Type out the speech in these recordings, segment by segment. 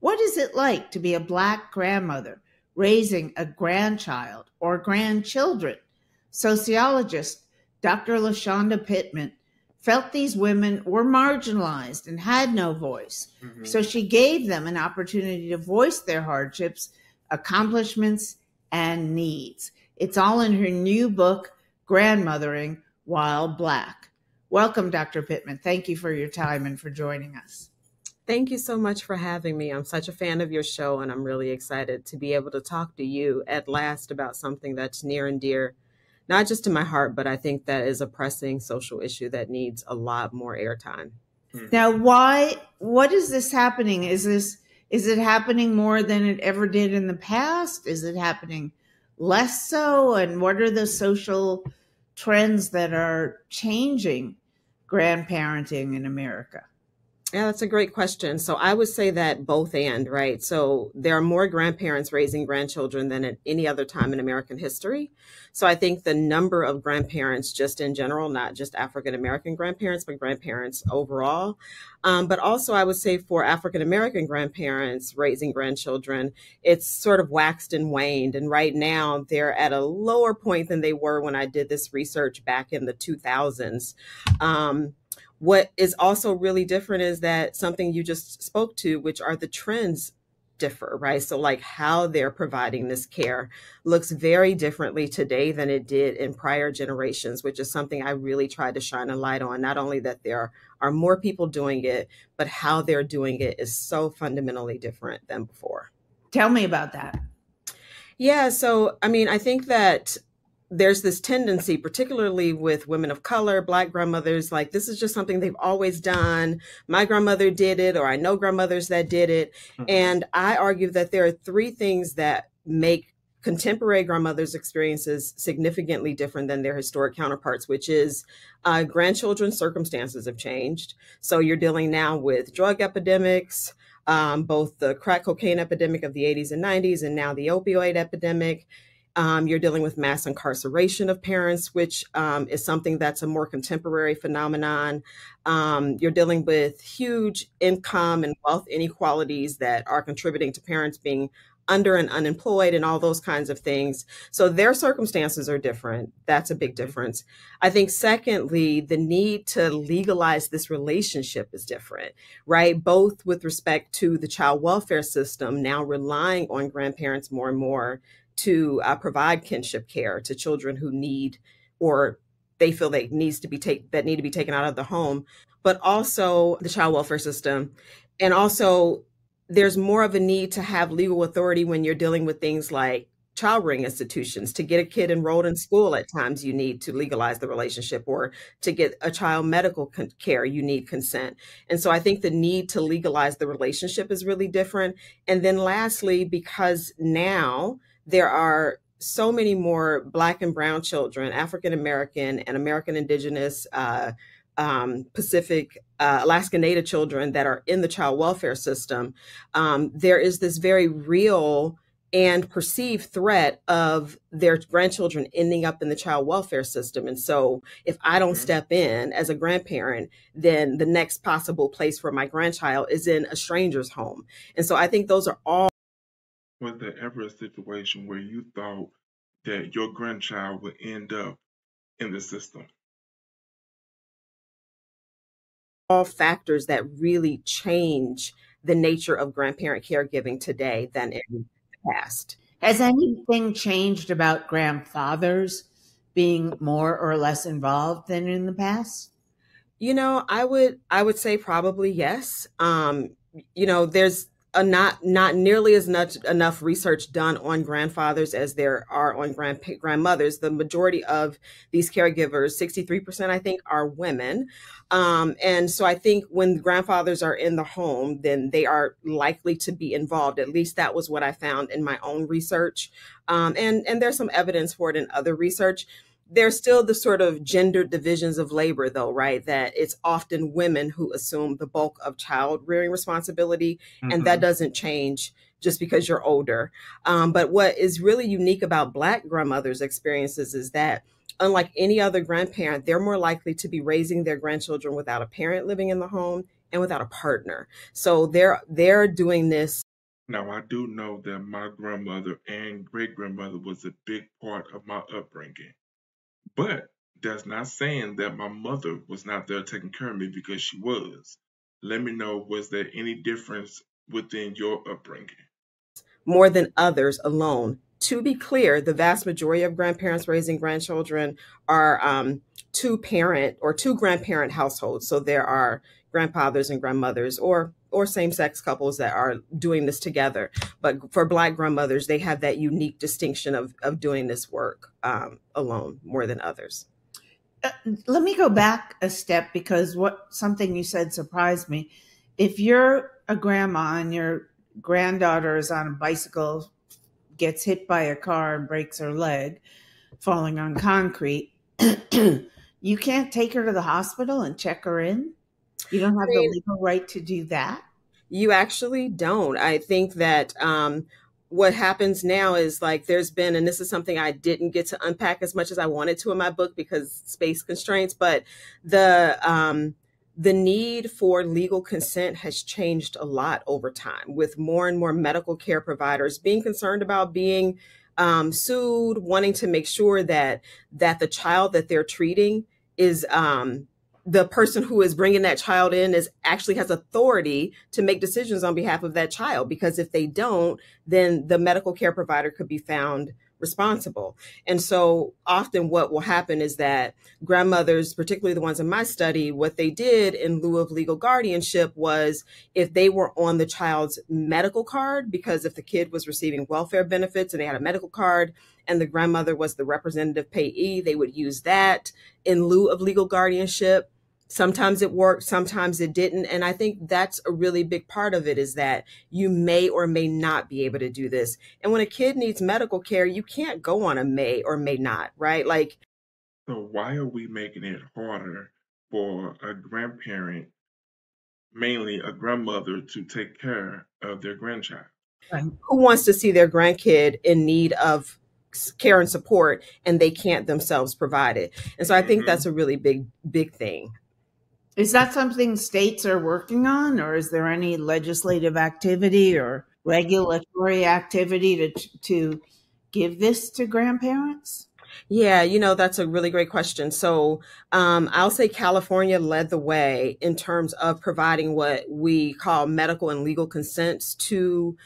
What is it like to be a Black grandmother raising a grandchild or grandchildren? Sociologist Dr. LaShawnDa Pittman felt these women were marginalized and had no voice. Mm-hmm. So she gave them an opportunity to voice their hardships, accomplishments, and needs. It's all in her new book, Grandmothering While Black. Welcome, Dr. Pittman. Thank you for your time and for joining us. Thank you so much for having me. I'm such a fan of your show, and I'm really excited to be able to talk to you at last about something that's near and dear, not just to my heart, but I think that is a pressing social issue that needs a lot more airtime. Now, what is this happening? Is it happening more than it ever did in the past? Is it happening less so? And what are the social trends that are changing grandparenting in America? Yeah, that's a great question. So I would say that both and, right? So there are more grandparents raising grandchildren than at any other time in American history. So I think the number of grandparents just in general, not just African-American grandparents, but grandparents overall. But also I would say for African-American grandparents raising grandchildren, it's sort of waxed and waned. And right now they're at a lower point than they were when I did this research back in the 2000s. What is also really different is that something you just spoke to, which are the trends differ, right? So like how they're providing this care looks very differently today than it did in prior generations, which is something I really tried to shine a light on. Not only that there are more people doing it, but how they're doing it is so fundamentally different than before. Tell me about that. Yeah. So, I mean, I think that there's this tendency, particularly with women of color, Black grandmothers, like this is just something they've always done. My grandmother did it, or I know grandmothers that did it. Mm-hmm. And I argue that there are three things that make contemporary grandmothers' experiences significantly different than their historic counterparts, which is grandchildren's circumstances have changed. So you're dealing now with drug epidemics, both the crack cocaine epidemic of the 80s and 90s, and now the opioid epidemic. You're dealing with mass incarceration of parents, which is something that's a more contemporary phenomenon. You're dealing with huge income and wealth inequalities that are contributing to parents being under and unemployed and all those kinds of things. So their circumstances are different. That's a big difference. I think secondly, the need to legalize this relationship is different, right? Both with respect to the child welfare system now relying on grandparents more and more to provide kinship care to children who need, or they feel they need to be taken out of the home, but also the child welfare system. And also there's more of a need to have legal authority when you're dealing with things like child rearing institutions. To get a kid enrolled in school, at times you need to legalize the relationship, or to get a child medical care, you need consent. And so I think the need to legalize the relationship is really different. And then lastly, because now there are so many more Black and brown children, African-American and American Indigenous, Pacific, Alaska Native children that are in the child welfare system. There is this very real and perceived threat of their grandchildren ending up in the child welfare system. And so if I don't step in as a grandparent, then the next possible place for my grandchild is in a stranger's home. And so I think those are all. Was there ever a situation where you thought that your grandchild would end up in the system? All factors that really change the nature of grandparent caregiving today than in the past. Has anything changed about grandfathers being more or less involved than in the past? You know, I would say probably yes. You know, there's not nearly as much enough research done on grandfathers as there are on grandmothers. The majority of these caregivers, 63%, I think, are women. And so I think when grandfathers are in the home, then they are likely to be involved. At least that was what I found in my own research. And there's some evidence for it in other research. There's still the sort of gendered divisions of labor, though, right? That it's often women who assume the bulk of child rearing responsibility, mm-hmm. and that doesn't change just because you're older. But what is really unique about Black grandmothers' experiences is that, unlike any other grandparent, they're more likely to be raising their grandchildren without a parent living in the home and without a partner. So they're doing this Now, I do know that my grandmother and great-grandmother was a big part of my upbringing, but that's not saying that my mother was not there taking care of me, because she was. Let me know, was there any difference within your upbringing? More than others alone. To be clear, the vast majority of grandparents raising grandchildren are two-parent or two-grandparent households. So there are grandfathers and grandmothers or same-sex couples that are doing this together. But for Black grandmothers, they have that unique distinction of doing this work alone more than others. Let me go back a step, because something you said surprised me. If you're a grandma and your granddaughter is on a bicycle, gets hit by a car and breaks her leg, falling on concrete, you can't take her to the hospital and check her in? You don't have the legal right to do that? You actually don't. I think that what happens now is, like, there's been, and this is something I didn't get to unpack as much as I wanted to in my book because space constraints, but the need for legal consent has changed a lot over time, with more and more medical care providers being concerned about being sued, wanting to make sure that the child that they're treating is the person who is bringing that child in actually has authority to make decisions on behalf of that child, because if they don't, then the medical care provider could be found responsible. And so often what will happen is that grandmothers, particularly the ones in my study, what they did in lieu of legal guardianship was, if they were on the child's medical card, because if the kid was receiving welfare benefits and they had a medical card and the grandmother was the representative payee, they would use that in lieu of legal guardianship. Sometimes it worked, sometimes it didn't. And I think that's a really big part of it, is that you may or may not be able to do this. And when a kid needs medical care, you can't go on a may or may not, right? Like, so why are we making it harder for a grandparent, mainly a grandmother, to take care of their grandchild? Who wants to see their grandkid in need of care and support, and they can't themselves provide it? And so I think that's a really big, big thing. Is that something states are working on, or is there any legislative activity or regulatory activity to give this to grandparents? Yeah, you know, that's a really great question. So I'll say California led the way in terms of providing what we call medical and legal consents to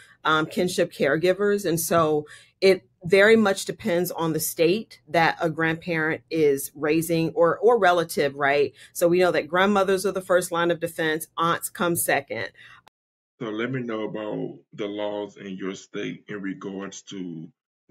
kinship caregivers. And so it very much depends on the state that a grandparent is raising or relative, right? So we know that grandmothers are the first line of defense, aunts come second. So let me know about the laws in your state in regards to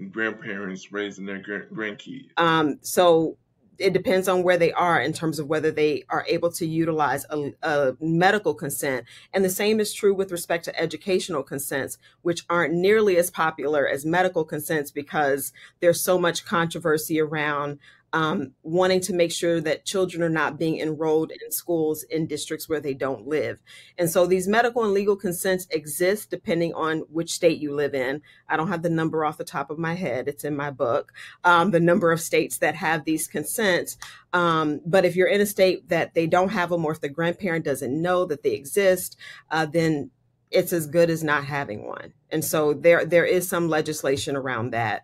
grandparents raising their grandkids. So it depends on where they are in terms of whether they are able to utilize a medical consent. And the same is true with respect to educational consents, which aren't nearly as popular as medical consents, because there's so much controversy around wanting to make sure that children are not being enrolled in schools in districts where they don't live. And so these medical and legal consents exist depending on which state you live in. I don't have the number off the top of my head. It's in my book, the number of states that have these consents. But if you're in a state that they don't have them, or if the grandparent doesn't know that they exist, then it's as good as not having one. And so there is some legislation around that.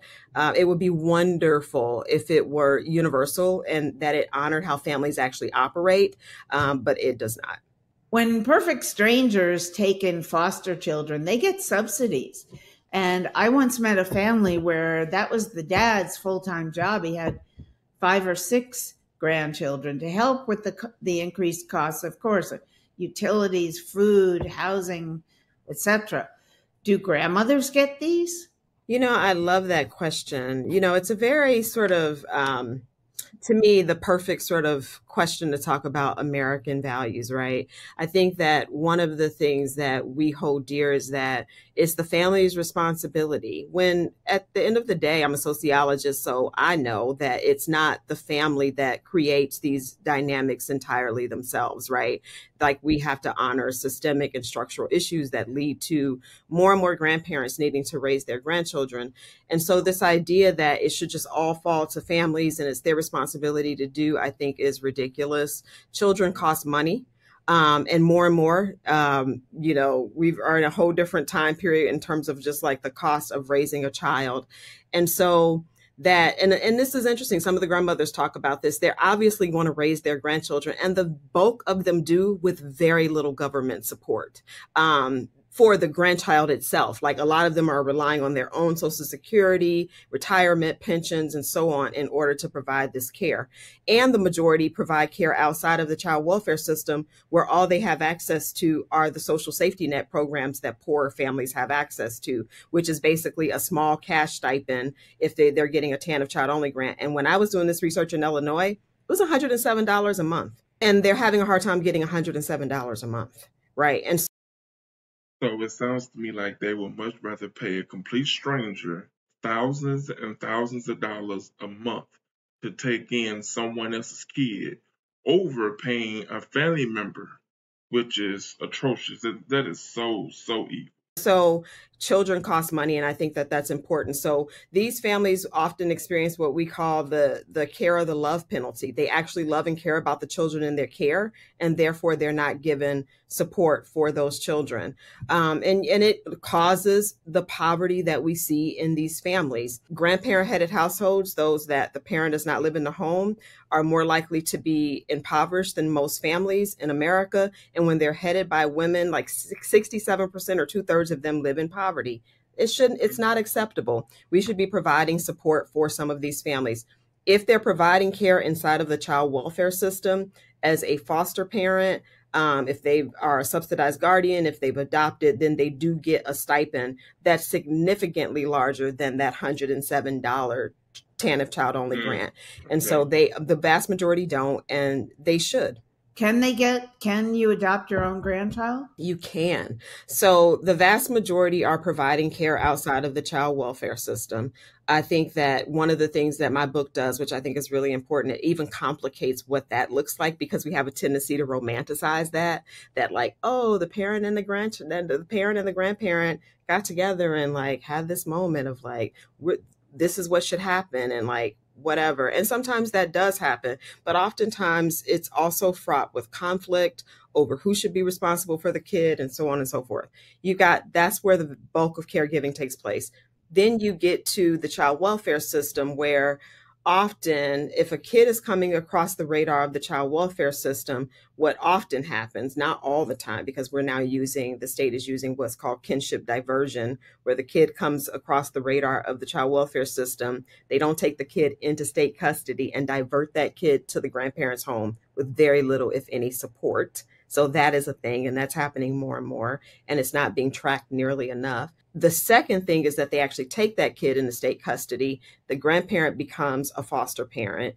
It would be wonderful if it were universal and that it honored how families actually operate, but it does not. When perfect strangers take in foster children, they get subsidies. And I once met a family where that was the dad's full-time job. He had 5 or 6 grandchildren to help with the increased costs, of course, utilities, food, housing, etc. Do grandmothers get these? You know, I love that question. You know, it's a very sort of, to me, the perfect sort of question to talk about American values, right? I think that one of the things that we hold dear is that it's the family's responsibility. When at the end of the day, I'm a sociologist, so I know that it's not the family that creates these dynamics entirely themselves, right? Like, we have to honor systemic and structural issues that lead to more and more grandparents needing to raise their grandchildren. And so this idea that it should just all fall to families and it's their responsibility to do, I think, is ridiculous. Children cost money. And more, you know, we are in a whole different time period in terms of just like the cost of raising a child. And so that, and this is interesting. Some of the grandmothers talk about this. They're obviously going to raise their grandchildren, and the bulk of them do with very little government support. For the grandchild itself, like a lot of them are relying on their own Social Security, retirement, pensions, and so on in order to provide this care. And the majority provide care outside of the child welfare system, where all they have access to are the social safety net programs that poorer families have access to, which is basically a small cash stipend if they're getting a TANF child only grant. And when I was doing this research in Illinois, it was $107 a month, and they're having a hard time getting $107 a month, right? And so it sounds to me like they would much rather pay a complete stranger thousands and thousands of dollars a month to take in someone else's kid over paying a family member, which is atrocious. That is so evil. So children cost money, and I think that that's important. So these families often experience what we call the care or the love penalty. They actually love and care about the children in their care, and therefore they're not given support for those children. And it causes the poverty that we see in these families. Grandparent-headed households, those that the parent does not live in the home, are more likely to be impoverished than most families in America. And when they're headed by women, like 67% or 2/3 of them live in poverty. It's not acceptable. We should be providing support for some of these families. If they're providing care inside of the child welfare system as a foster parent, if they are a subsidized guardian, if they've adopted, then they do get a stipend that's significantly larger than that $107 TANF child only grant. And so the vast majority don't, and they should. Can you adopt your own grandchild? You can. So the vast majority are providing care outside of the child welfare system. I think that one of the things that my book does, which I think is really important, it even complicates what that looks like, because we have a tendency to romanticize that like, oh, the parent and the grandparent got together and like had this moment of like, this is what should happen. And like, whatever. And sometimes that does happen, but oftentimes it's also fraught with conflict over who should be responsible for the kid and so on and so forth. That's where the bulk of caregiving takes place. Then you get to the child welfare system, where often if a kid is coming across the radar of the child welfare system, what often happens, not all the time, because we're now the state is using what's called kinship diversion, where the kid comes across the radar of the child welfare system. They don't take the kid into state custody and divert that kid to the grandparents' home with very little, if any, support. So that is a thing, and that's happening more and more, and it's not being tracked nearly enough. The second thing is that they actually take that kid into state custody. The grandparent becomes a foster parent.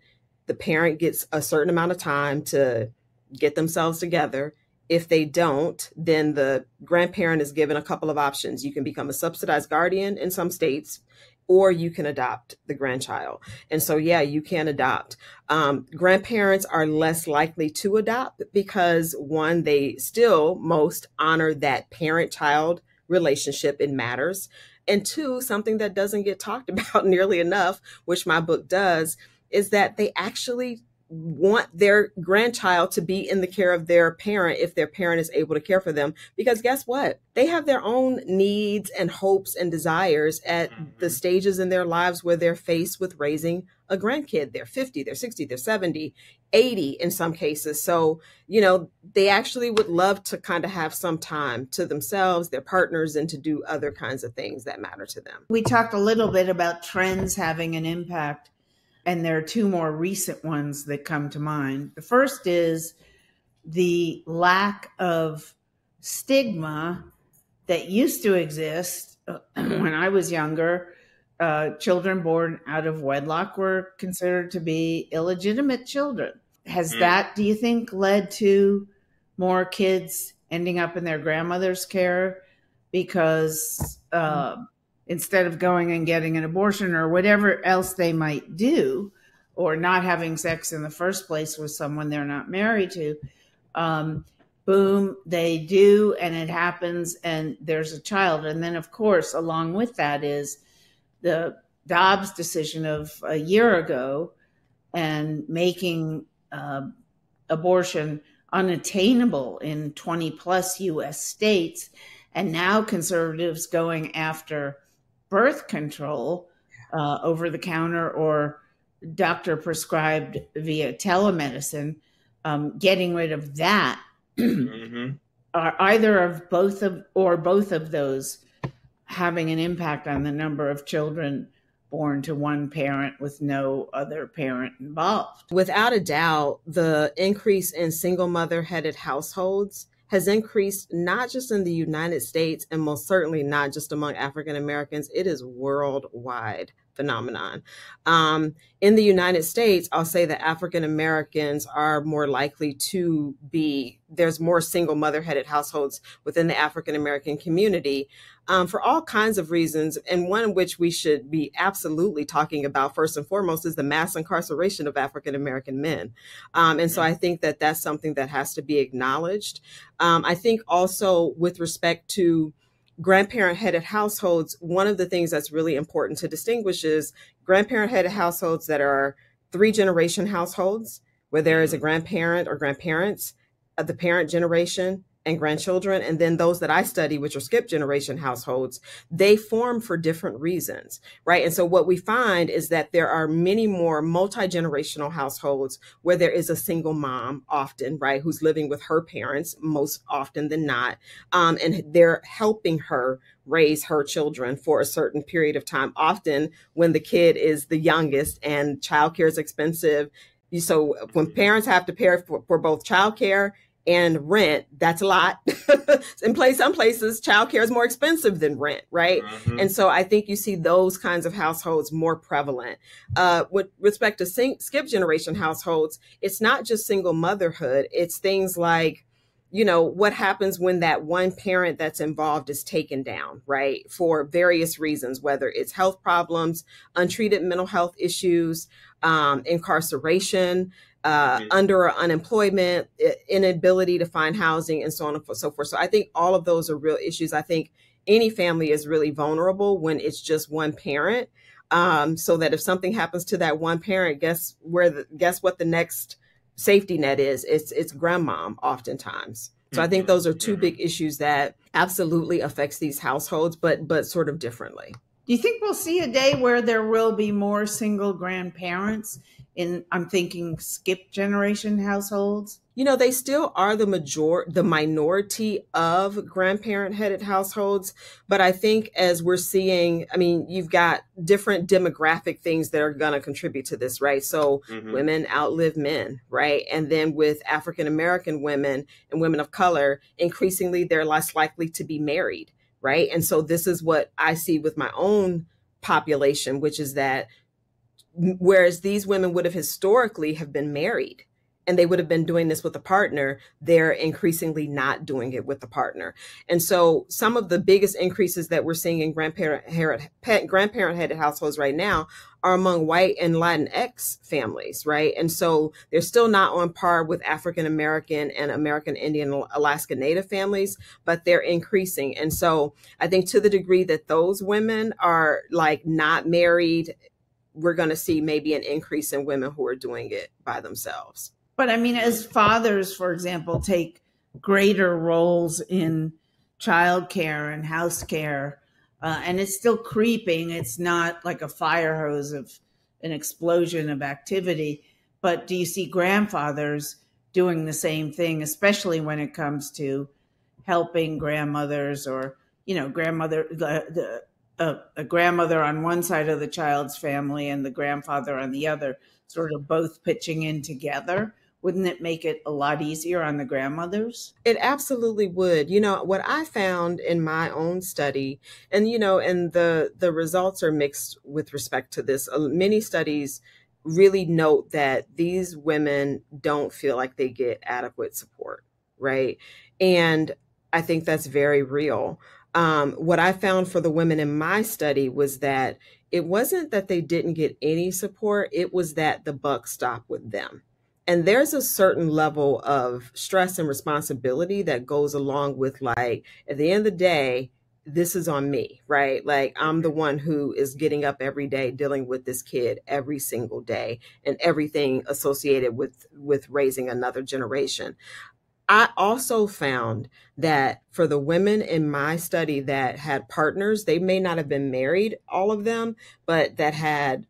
The parent gets a certain amount of time to get themselves together. If they don't, then the grandparent is given a couple of options. You can become a subsidized guardian in some states, or you can adopt the grandchild. And so, yeah, you can adopt. Grandparents are less likely to adopt because, one, they still most honor that parent-child relationship, it matters. And two, something that doesn't get talked about nearly enough, which my book does, is that they actually want their grandchild to be in the care of their parent if their parent is able to care for them. Because guess what? They have their own needs and hopes and desires at the stages in their lives where they're faced with raising a grandkid. They're 50, they're 60, they're 70, 80 in some cases. So, you know, they actually would love to kind of have some time to themselves, their partners, and to do other kinds of things that matter to them. We talked a little bit about trends having an impact. And there are two more recent ones that come to mind. The first is the lack of stigma that used to exist when I was younger. Children born out of wedlock were considered to be illegitimate children. Has that, do you think, led to more kids ending up in their grandmother's care because instead of going and getting an abortion or whatever else they might do, or not having sex in the first place with someone they're not married to, boom, they do, and it happens, and there's a child. And then, of course, along with that is the Dobbs decision of a year ago and making abortion unattainable in 20 plus US states, and now conservatives going after birth control over the counter or doctor prescribed via telemedicine, getting rid of that. Mm-hmm. Are either of both of, or both of those having an impact on the number of children born to one parent with no other parent involved? Without a doubt, the increase in single mother headed households has increased not just in the United States and most certainly not just among African Americans. It is a worldwide phenomenon. In the United States, I'll say that African Americans are more likely to be, there's more single mother headed households within the African American community for all kinds of reasons. And one of which we should be absolutely talking about first and foremost is the mass incarceration of African American men. And so I think that that's something that has to be acknowledged. I think also with respect to grandparent-headed households, one of the things that's really important to distinguish is grandparent-headed households that are three-generation households, where there is a grandparent or grandparents, the parent generation, and grandchildren, and then those that I study, which are skip generation households, they form for different reasons, right? And so what we find is that there are many more multi-generational households where there is a single mom often, right, who's living with her parents most often than not, and they're helping her raise her children for a certain period of time, often when the kid is the youngest and childcare is expensive. So when parents have to pay for both childcare and rent, that's a lot. Some places, childcare is more expensive than rent, right? Mm-hmm. And so I think you see those kinds of households more prevalent. With respect to skip generation households, it's not just single motherhood. It's things like, you know, what happens when that one parent that's involved is taken down, right? For various reasons, whether it's health problems, untreated mental health issues, incarceration, under unemployment, inability to find housing, and so on and so forth. So I think all of those are real issues. I think any family is really vulnerable when it's just one parent. So that if something happens to that one parent, guess what the next safety net is? It's grandmom oftentimes. So I think those are two big issues that absolutely affects these households, but sort of differently. Do you think we'll see a day where there will be more single grandparents in, I'm thinking, skip generation households? You know, they still are the minority of grandparent headed households. But I think as we're seeing, I mean, you've got different demographic things that are going to contribute to this, right? So women outlive men, right? And then with African American women and women of color, increasingly, they're less likely to be married, right? And so this is what I see with my own population, which is that whereas these women would have historically have been married and they would have been doing this with a partner, they're increasingly not doing it with a partner. And so some of the biggest increases that we're seeing in grandparent-headed households right now are among white and Latinx families, right? And so they're still not on par with African American and American Indian, Alaska Native families, but they're increasing. And so I think to the degree that those women are like not married, we're going to see maybe an increase in women who are doing it by themselves. But I mean, as fathers, for example, take greater roles in childcare and house care, and it's still creeping. It's not like a fire hose of an explosion of activity. But do you see grandfathers doing the same thing, especially when it comes to helping grandmothers or, you know, a grandmother on one side of the child's family and the grandfather on the other, sort of both pitching in together? Wouldn't it make it a lot easier on the grandmothers? It absolutely would. You know, what I found in my own study, and, you know, and the results are mixed with respect to this. Many studies really note that these women don't feel like they get adequate support, right? And I think that's very real. What I found for the women in my study was that it wasn't that they didn't get any support. It was that the buck stopped with them. And there's a certain level of stress and responsibility that goes along with, like, at the end of the day, this is on me, right? Like, I'm the one who is getting up every day, dealing with this kid every single day and everything associated with raising another generation. I also found that for the women in my study that had partners, they may not have been married, all of them, but that had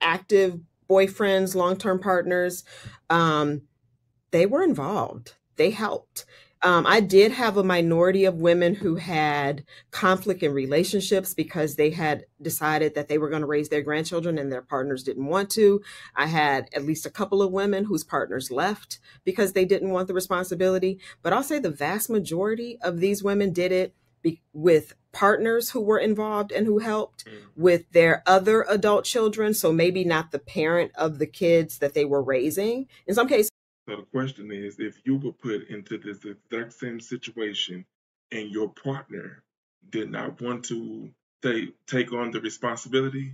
active boyfriends, long-term partners, they were involved. They helped. I did have a minority of women who had conflict in relationships because they had decided that they were going to raise their grandchildren and their partners didn't want to. I had at least a couple of women whose partners left because they didn't want the responsibility. But I'll say the vast majority of these women did it with partners who were involved and who helped, with their other adult children. So maybe not the parent of the kids that they were raising. In some cases. So the question is, if you were put into this exact same situation and your partner did not want to take on the responsibility,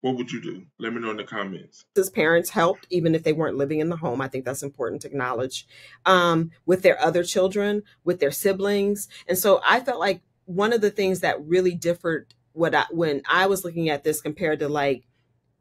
what would you do? Let me know in the comments. His parents helped, even if they weren't living in the home. I think that's important to acknowledge, with their other children, with their siblings. And so I felt like one of the things that really differed when I was looking at this compared to like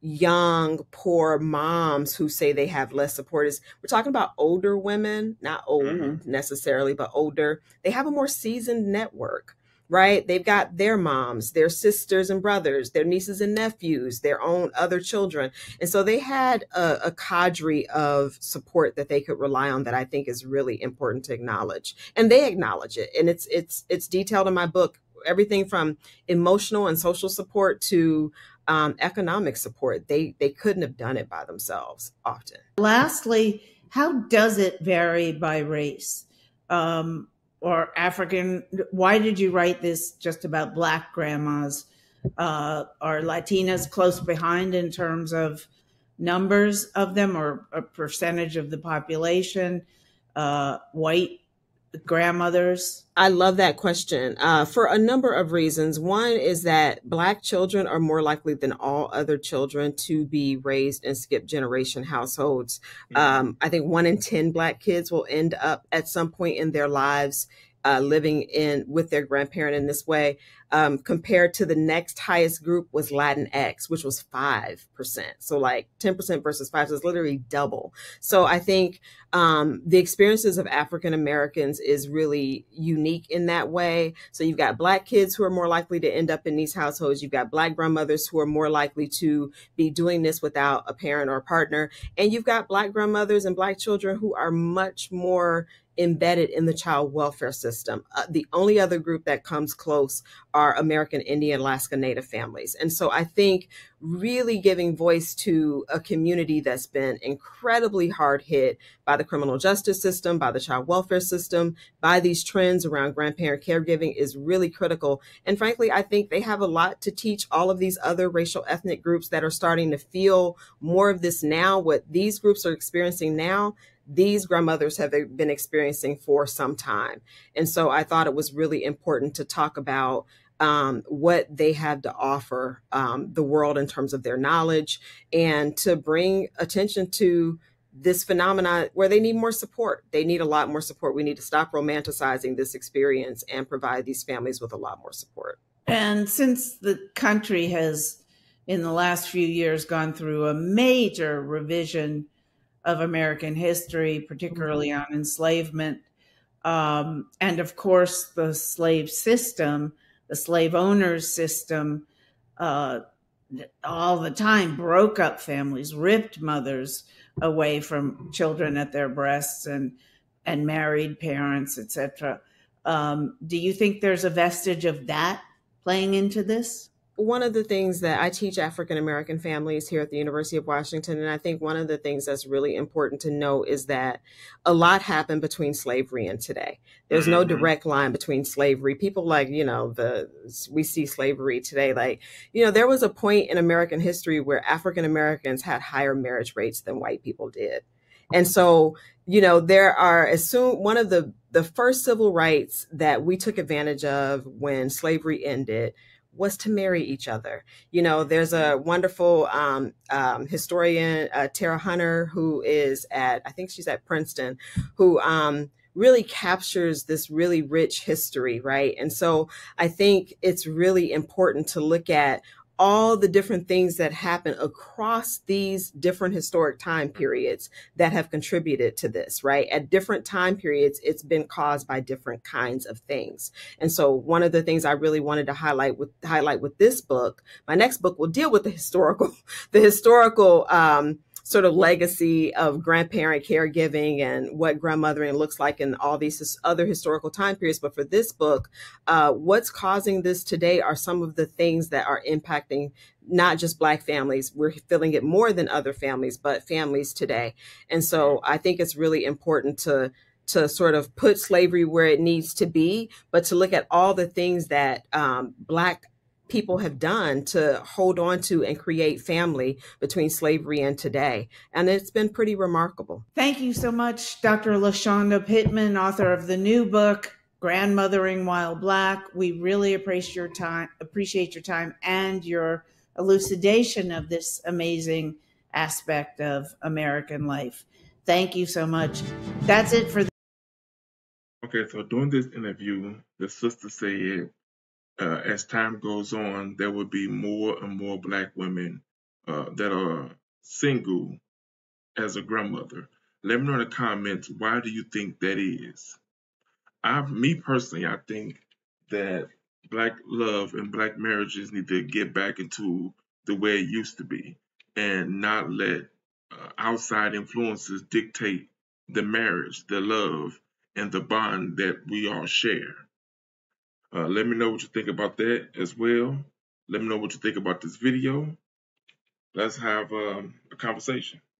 young, poor moms who say they have less support is we're talking about older women, not old necessarily, but older. They have a more seasoned network, right? They've got their moms, their sisters and brothers, their nieces and nephews, their own other children. And so they had a cadre of support that they could rely on that I think is really important to acknowledge. And they acknowledge it. And it's detailed in my book, everything from emotional and social support to economic support. They couldn't have done it by themselves often. Lastly, how does it vary by race or African? Why did you write this just about Black grandmas? Are Latinas close behind in terms of numbers of them or a percentage of the population? White grandmothers? I love that question for a number of reasons. One is that Black children are more likely than all other children to be raised in skip generation households. I think 1 in 10 Black kids will end up at some point in their lives living with their grandparent in this way, compared to the next highest group was Latinx, which was 5%. So like 10% versus 5%, so it's literally double. So I think the experiences of African Americans is really unique in that way. So you've got Black kids who are more likely to end up in these households. You've got Black grandmothers who are more likely to be doing this without a parent or a partner. And you've got Black grandmothers and Black children who are much more embedded in the child welfare system. The only other group that comes close are American Indian, Alaska Native families. And so I think really giving voice to a community that's been incredibly hard hit by the criminal justice system, by the child welfare system, by these trends around grandparent caregiving is really critical. And frankly, I think they have a lot to teach all of these other racial ethnic groups that are starting to feel more of this now, what these groups are experiencing now, these grandmothers have been experiencing for some time. And so I thought it was really important to talk about what they had to offer the world in terms of their knowledge and to bring attention to this phenomenon where they need more support. They need a lot more support. We need to stop romanticizing this experience and provide these families with a lot more support. And since the country has, in the last few years, gone through a major revision of American history, particularly on enslavement. And of course, the slave system, the slave owners system, all the time broke up families, ripped mothers away from children at their breasts and married parents, etc. Do you think there's a vestige of that playing into this? One of the things that I teach African-American families here at the University of Washington, and I think one of the things that's really important to know is that a lot happened between slavery and today. There's no direct line between slavery. People like, you know, we see slavery today, like, you know, there was a point in American history where African-Americans had higher marriage rates than white people did. And so, you know, there are one of the first civil rights that we took advantage of when slavery ended was to marry each other. You know, there's a wonderful historian, Tara Hunter, who is I think she's at Princeton, who really captures this really rich history, right? And so I think it's really important to look at all the different things that happen across these different historic time periods that have contributed to this, right? At different time periods, it's been caused by different kinds of things. And so one of the things I really wanted to highlight with this book, my next book will deal with the historical sort of legacy of grandparent caregiving and what grandmothering looks like in all these other historical time periods. But for this book, what's causing this today are some of the things that are impacting not just Black families. We're feeling it more than other families, but families today. And so I think it's really important to sort of put slavery where it needs to be, but to look at all the things that Black people have done to hold on to and create family between slavery and today. And it's been pretty remarkable. Thank you so much, Dr. LaShawnDa Pittman, author of the new book, Grandmothering While Black. We really appreciate your time and your elucidation of this amazing aspect of American life. Thank you so much. That's it for Okay, so during this interview, the sister said, as time goes on, there will be more and more Black women that are single as a grandmother. Let me know in the comments, why do you think that is? Me personally, I think that Black love and Black marriages need to get back into the way it used to be and not let outside influences dictate the marriage, the love, and the bond that we all share. Let me know what you think about that as well. Let me know what you think about this video. Let's have a conversation.